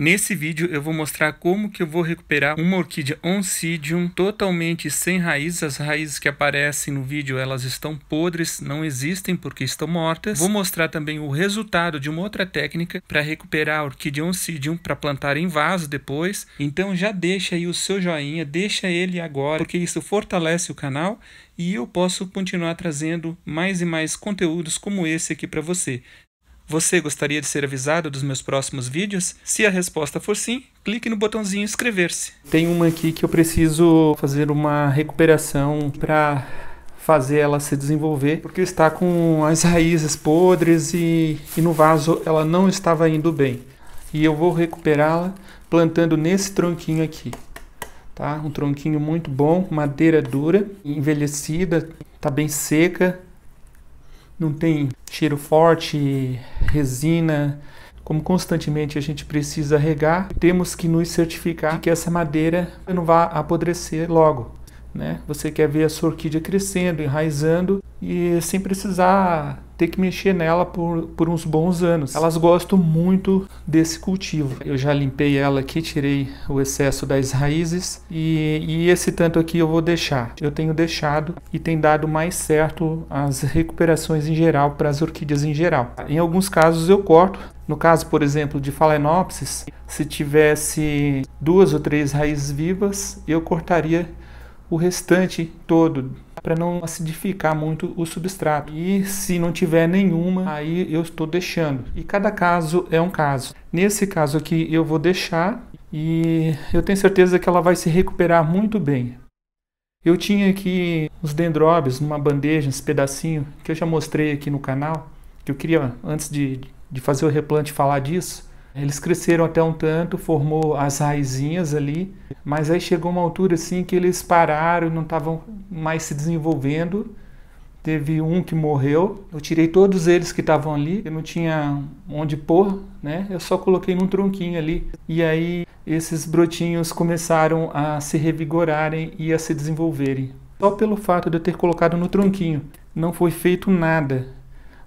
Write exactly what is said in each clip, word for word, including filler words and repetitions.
Nesse vídeo eu vou mostrar como que eu vou recuperar uma orquídea Oncidium totalmente sem raízes. As raízes que aparecem no vídeo, elas estão podres, não existem porque estão mortas. Vou mostrar também o resultado de uma outra técnica para recuperar a orquídea Oncidium para plantar em vaso depois. Então já deixa aí o seu joinha, deixa ele agora, porque isso fortalece o canal e eu posso continuar trazendo mais e mais conteúdos como esse aqui para você. Você gostaria de ser avisado dos meus próximos vídeos? Se a resposta for sim, clique no botãozinho inscrever-se. Tem uma aqui que eu preciso fazer uma recuperação para fazer ela se desenvolver, porque está com as raízes podres e, e no vaso ela não estava indo bem. E eu vou recuperá-la plantando nesse tronquinho aqui. Tá? Um tronquinho muito bom, madeira dura, envelhecida, está bem seca. Não tem cheiro forte, resina. Como constantemente a gente precisa regar, temos que nos certificar que essa madeira não vá apodrecer logo, né? Você quer ver a sua orquídea crescendo, enraizando e sem precisar ter que mexer nela por, por uns bons anos. Elas gostam muito desse cultivo. Eu já limpei ela aqui, tirei o excesso das raízes e, e esse tanto aqui eu vou deixar. Eu tenho deixado e tem dado mais certo as recuperações em geral para as orquídeas em geral. Em alguns casos eu corto. No caso, por exemplo, de Phalaenopsis, se tivesse duas ou três raízes vivas, eu cortaria o restante todo, para não acidificar muito o substrato. E se não tiver nenhuma, aí eu estou deixando. E cada caso é um caso. Nesse caso aqui eu vou deixar e eu tenho certeza que ela vai se recuperar muito bem. Eu tinha aqui os dendróbios numa bandeja, esse pedacinho, que eu já mostrei aqui no canal, que eu queria, antes de, de fazer o replante, falar disso. Eles cresceram até um tanto, formou as raizinhas ali, mas aí chegou uma altura assim que eles pararam, não estavam mais se desenvolvendo. Teve um que morreu, eu tirei todos eles que estavam ali, eu não tinha onde pôr, né? Eu só coloquei num tronquinho ali. E aí esses brotinhos começaram a se revigorarem e a se desenvolverem. Só pelo fato de eu ter colocado no tronquinho, não foi feito nada.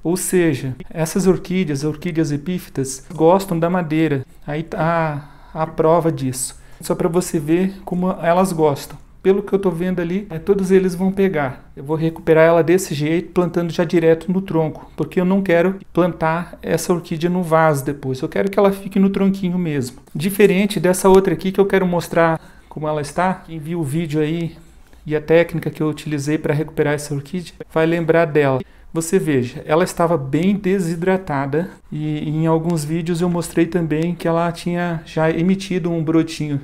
Ou seja, essas orquídeas, orquídeas epífitas, gostam da madeira. Aí tá a prova disso. Só para você ver como elas gostam. Pelo que eu estou vendo ali, é, todos eles vão pegar. Eu vou recuperar ela desse jeito, plantando já direto no tronco. Porque eu não quero plantar essa orquídea no vaso depois. Eu quero que ela fique no tronquinho mesmo. Diferente dessa outra aqui que eu quero mostrar como ela está. Quem viu o vídeo aí e a técnica que eu utilizei para recuperar essa orquídea vai lembrar dela. Você veja, ela estava bem desidratada e em alguns vídeos eu mostrei também que ela tinha já emitido um brotinho.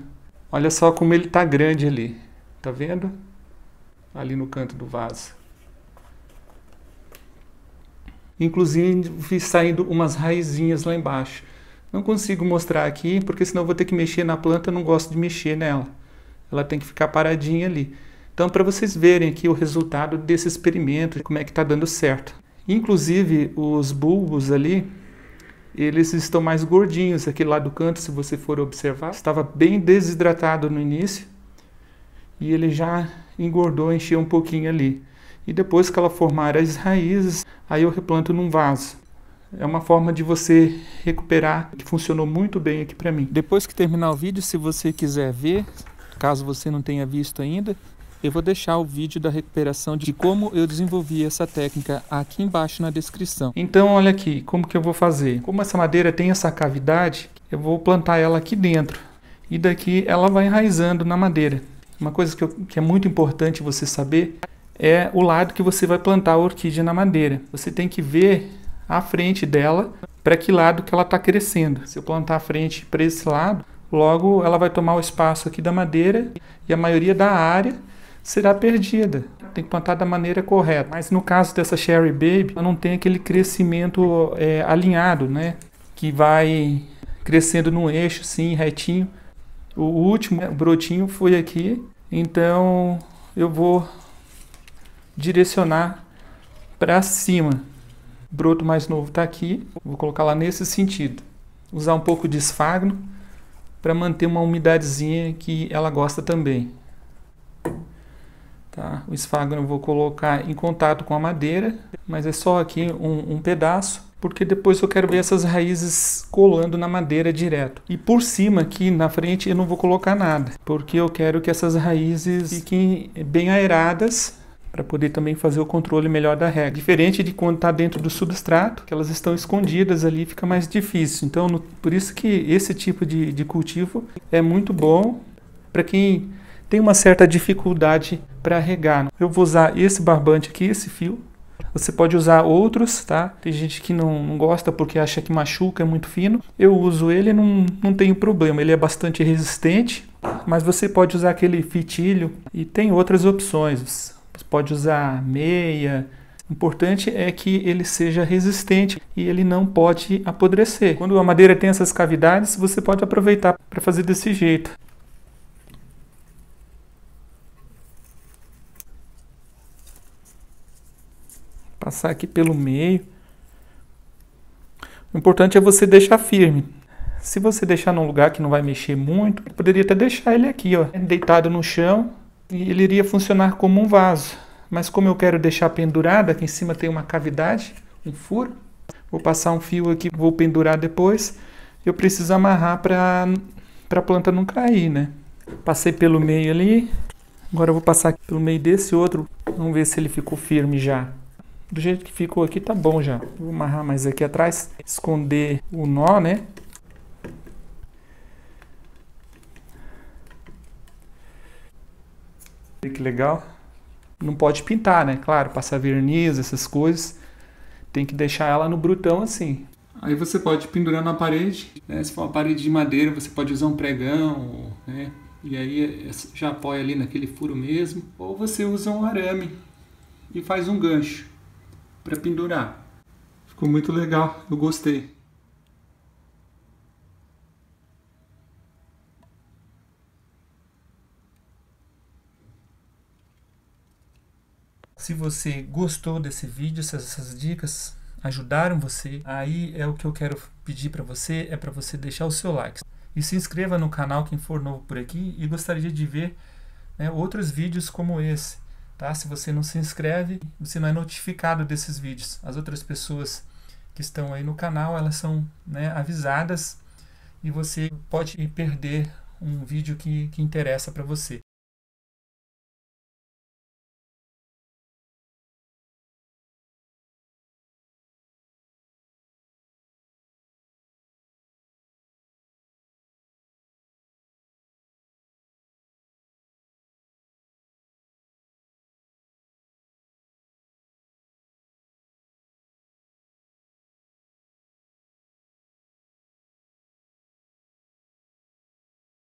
Olha só como ele está grande ali, tá vendo? Ali no canto do vaso. Inclusive saindo umas raizinhas lá embaixo. Não consigo mostrar aqui porque senão eu vou ter que mexer na planta, eu não gosto de mexer nela. Ela tem que ficar paradinha ali. Então, para vocês verem aqui o resultado desse experimento, como é que está dando certo. Inclusive, os bulbos ali, eles estão mais gordinhos. Aqui lá do canto, se você for observar, estava bem desidratado no início. E ele já engordou, encheu um pouquinho ali. E depois que ela formar as raízes, aí eu replanto num vaso. É uma forma de você recuperar, que funcionou muito bem aqui para mim. Depois que terminar o vídeo, se você quiser ver, caso você não tenha visto ainda, eu vou deixar o vídeo da recuperação de como eu desenvolvi essa técnica aqui embaixo na descrição. Então olha aqui, como que eu vou fazer? Como essa madeira tem essa cavidade, eu vou plantar ela aqui dentro. E daqui ela vai enraizando na madeira. Uma coisa que, eu, que é muito importante você saber é o lado que você vai plantar a orquídea na madeira. Você tem que ver a frente dela, para que lado que ela está crescendo. Se eu plantar a frente para esse lado, logo ela vai tomar o espaço aqui da madeira e a maioria da área será perdida. Tem que plantar da maneira correta. Mas no caso dessa Cherry Baby, ela não tem aquele crescimento é, alinhado, né? Que vai crescendo num eixo, sim, retinho. O último brotinho foi aqui. Então eu vou direcionar para cima. O broto mais novo está aqui. Vou colocar lá nesse sentido. Usar um pouco de esfagno para manter uma umidadezinha que ela gosta também. Tá, o esfagno eu vou colocar em contato com a madeira, mas é só aqui um, um pedaço. porque depois eu quero ver essas raízes colando na madeira direto. E por cima aqui na frente eu não vou colocar nada, porque eu quero que essas raízes fiquem bem aeradas, para poder também fazer o controle melhor da rega. Diferente de quando está dentro do substrato, que elas estão escondidas ali, fica mais difícil. Então, no, por isso que esse tipo de, de cultivo é muito bom para quem tem uma certa dificuldade para regar. Eu vou usar esse barbante aqui, esse fio. Você pode usar outros, tá? Tem gente que não, não gosta porque acha que machuca, é muito fino. Eu uso ele e não, não tenho problema, ele é bastante resistente. Mas você pode usar aquele fitilho e tem outras opções. Pode usar meia. O importante é que ele seja resistente e ele não pode apodrecer. Quando a madeira tem essas cavidades, você pode aproveitar para fazer desse jeito. Passar aqui pelo meio. O importante é você deixar firme. Se você deixar num lugar que não vai mexer muito, eu poderia até deixar ele aqui, ó, deitado no chão. E ele iria funcionar como um vaso, mas como eu quero deixar pendurado, aqui em cima tem uma cavidade, um furo, vou passar um fio aqui, vou pendurar depois, eu preciso amarrar para a planta não cair, né? Passei pelo meio ali, agora eu vou passar pelo meio desse outro, vamos ver se ele ficou firme já. Do jeito que ficou aqui tá bom já, vou amarrar mais aqui atrás, esconder o nó, né? Que legal. Não pode pintar, né? Claro, passar verniz, essas coisas. Tem que deixar ela no brutão assim. Aí você pode pendurar na parede, né? Se for uma parede de madeira, você pode usar um pregão, né? E aí já apoia ali naquele furo mesmo. Ou você usa um arame e faz um gancho para pendurar. Ficou muito legal, eu gostei. Se você gostou desse vídeo, se essas dicas ajudaram você, aí é o que eu quero pedir para você, é para você deixar o seu like. E se inscreva no canal quem for novo por aqui e gostaria de ver, né, outros vídeos como esse. Tá? Se você não se inscreve, você não é notificado desses vídeos. As outras pessoas que estão aí no canal, elas são, né, avisadas e você pode perder um vídeo que, que interessa para você.